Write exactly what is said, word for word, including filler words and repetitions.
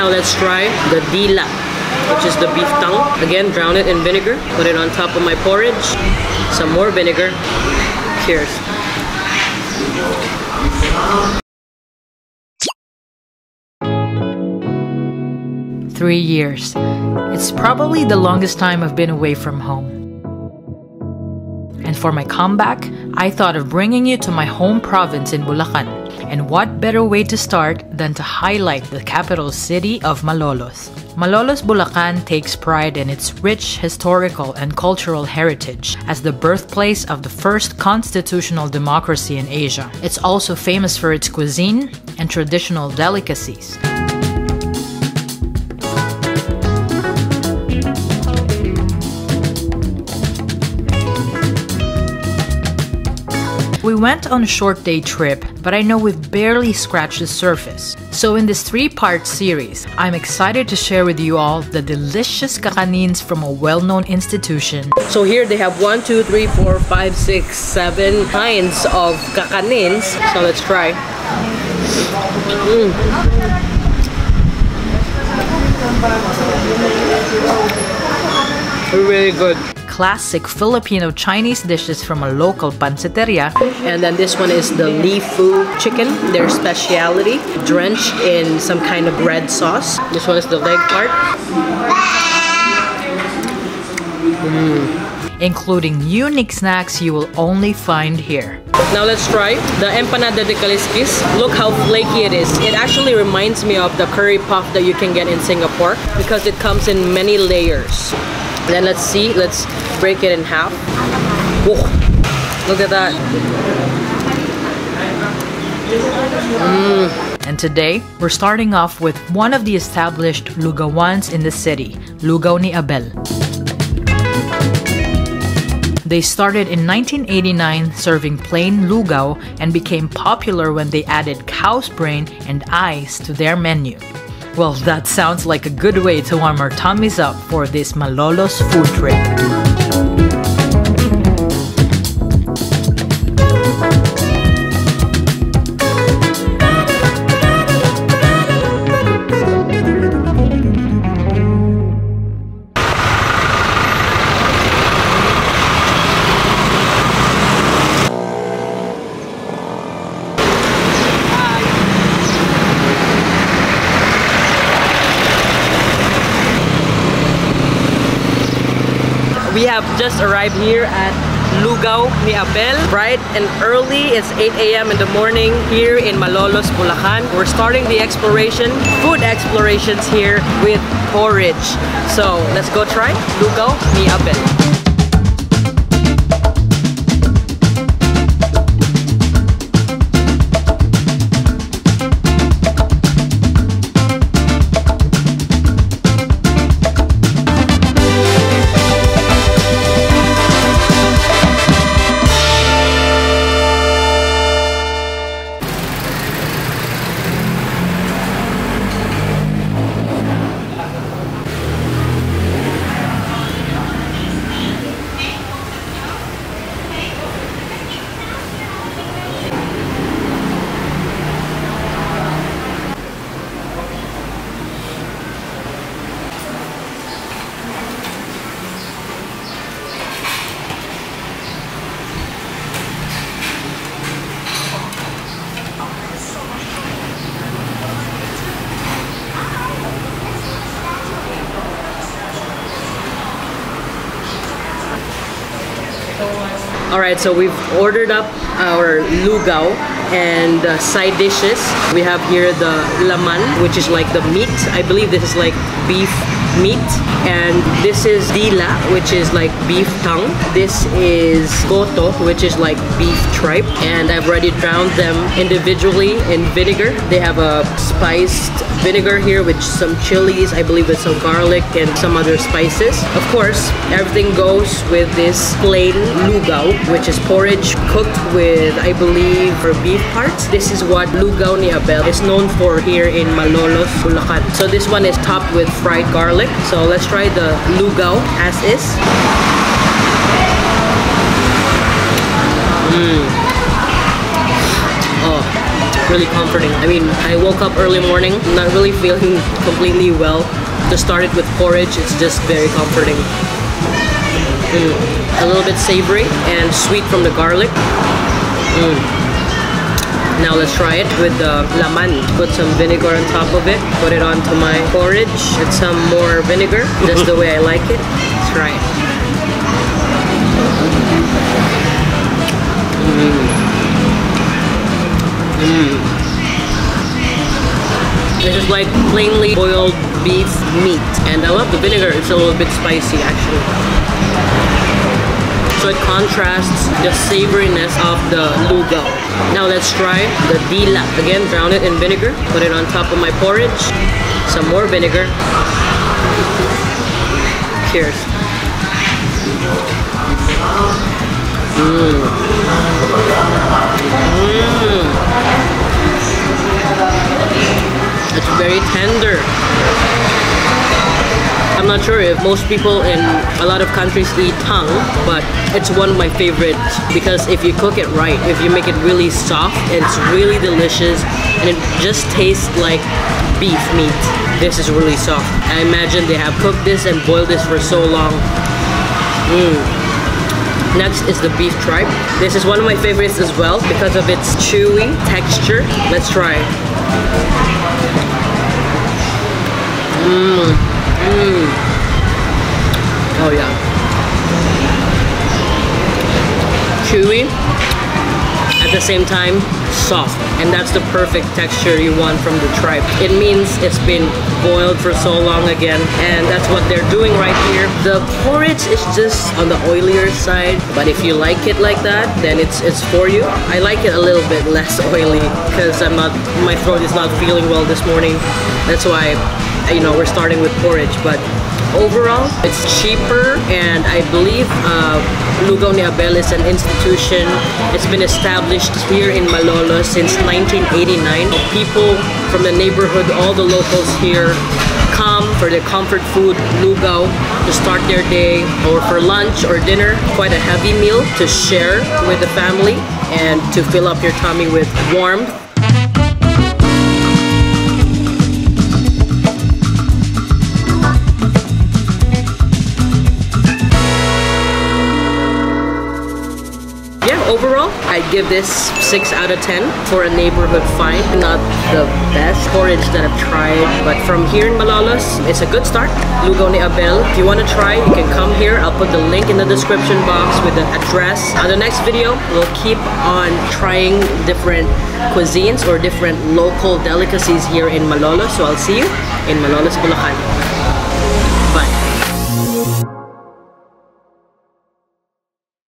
Now let's try the dila, which is the beef tongue. Again, drown it in vinegar. Put it on top of my porridge. Some more vinegar. Cheers. Three years. It's probably the longest time I've been away from home. And for my comeback, I thought of bringing you to my home province in Bulacan. And what better way to start than to highlight the capital city of Malolos. Malolos, Bulacan takes pride in its rich historical and cultural heritage as the birthplace of the first constitutional democracy in Asia. It's also famous for its cuisine and traditional delicacies. We went on a short day trip, but I know we've barely scratched the surface. So in this three-part series, I'm excited to share with you all the delicious kakanins from a well-known institution. So here they have one, two, three, four, five, six, seven kinds of kakanins. So let's try. Mm. Really good. Classic Filipino Chinese dishes from a local pansiteria. And then this one is the Li Fu chicken, their speciality, drenched in some kind of red sauce. This one is the leg part. Mm. Including unique snacks you will only find here. Now let's try the empanada de calisquis. Look how flaky it is. It actually reminds me of the curry puff that you can get in Singapore because it comes in many layers. And then let's see, let's break it in half. Whoa. Look at that. Mm. And today, we're starting off with one of the established lugawans in the city, Lugaw ni Abel. They started in nineteen eighty-nine serving plain lugaw and became popular when they added cow's brain and eyes to their menu. Well, that sounds like a good way to warm our tummies up for this Malolos food trip. We have just arrived here at Lugaw ni Abel, bright and early. It's eight A M in the morning here in Malolos, Bulacan. We're starting the exploration, food explorations here with porridge. So let's go try Lugaw ni Abel. Alright, so we've ordered up our lugaw and uh, side dishes. We have here the laman, which is like the meat. I believe this is like beef meat. And this is dila, which is like beef tongue. This is goto, which is like beef tripe. And I've already drowned them individually in vinegar. They have a spiced vinegar here with some chilies, I believe with some garlic and some other spices. Of course, everything goes with this plain lugaw, which is porridge cooked with, I believe, for beef parts. This is what Lugaw ni Abel is known for here in Malolos, Bulacan. So this one is topped with fried garlic. So let's try the lugaw as is. Mm. Oh. really comforting. I mean, I woke up early morning, not really feeling completely well. To start it with porridge, it's just very comforting. Mm. A little bit savory and sweet from the garlic. Mm. Now let's try it with the laman. Put some vinegar on top of it. Put it onto my porridge. Add some more vinegar. That's the way I like it. Let's try it. Mm. Mm. This is like plainly boiled beef meat, and I love the vinegar. It's a little bit spicy actually. So it contrasts the savoriness of the lugaw. Now let's try the dila. Again, drown it in vinegar. Put it on top of my porridge. Some more vinegar. Cheers. Mmm. Mmm. It's very tender. I'm not sure if most people in a lot of countries eat tongue, but it's one of my favorites because if you cook it right, if you make it really soft, it's really delicious and it just tastes like beef meat. This is really soft. I imagine they have cooked this and boiled this for so long. Mm. Next is the beef tripe. This is one of my favorites as well because of its chewy texture. Let's try it. Mmm. Mmm. Oh yeah. Chewy. At the same time, soft. And that's the perfect texture you want from the tripe. It means it's been boiled for so long again, and that's what they're doing right here. The porridge is just on the oilier side, but if you like it like that, then it's it's for you. I like it a little bit less oily because I'm not my throat is not feeling well this morning. That's why, you know, we're starting with porridge, but overall, it's cheaper, and I believe uh, Lugaw ni Abel is an institution. It's been established here in Malolos since nineteen eighty-nine. People from the neighborhood, all the locals here, come for their comfort food, lugaw, to start their day, or for lunch or dinner. Quite a heavy meal to share with the family and to fill up your tummy with warmth. Overall, I'd give this six out of ten for a neighborhood find. Not the best porridge that I've tried, but from here in Malolos, it's a good start. Lugaw ni Abel. If you want to try, you can come here. I'll put the link in the description box with the address. On the next video, we'll keep on trying different cuisines or different local delicacies here in Malolos. So I'll see you in Malolos, Bulacan.